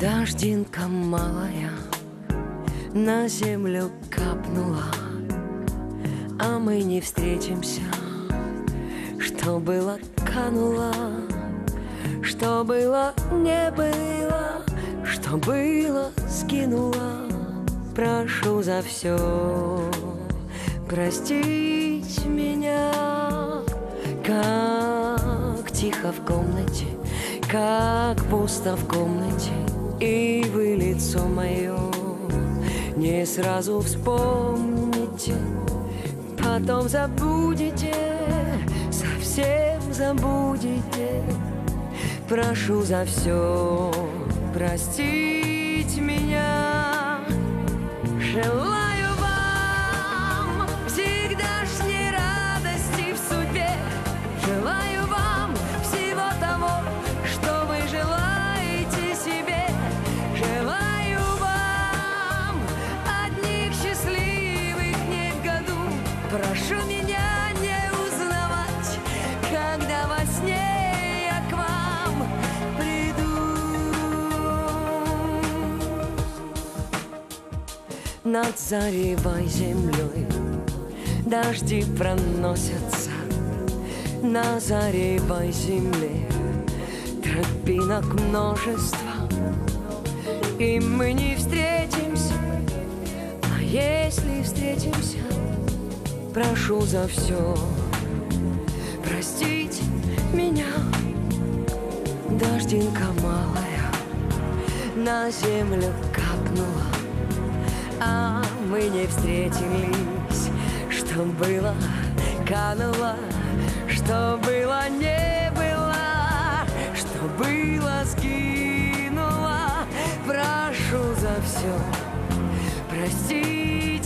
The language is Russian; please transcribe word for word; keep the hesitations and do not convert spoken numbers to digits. Дождинка малая на землю капнула, а мы не встретимся. Что было, кануло, что было, не было, что было, скинула. Прошу за все простить меня. Как тихо в комнате, как пусто в комнате, и вы лицо мое не сразу вспомните, потом забудете, совсем забудете. Прошу за все простить меня. Желаю вам всегдашней радости в судьбе. Желаю вам всего того, что вы желаете себе. Желаю вам одних счастливых дней в году. Прошу меня не узнавать, когда во сне я к вам приду. Над заревой землей дожди проносятся. На заревой земле тропинок множество, и мы не встретимся. А если встретимся, прошу за все простить меня. Дождинка малая на землю капнула, а мы не встретились. Что было, кануло. Что было, не было, что было, скинула. Прошу за все прости.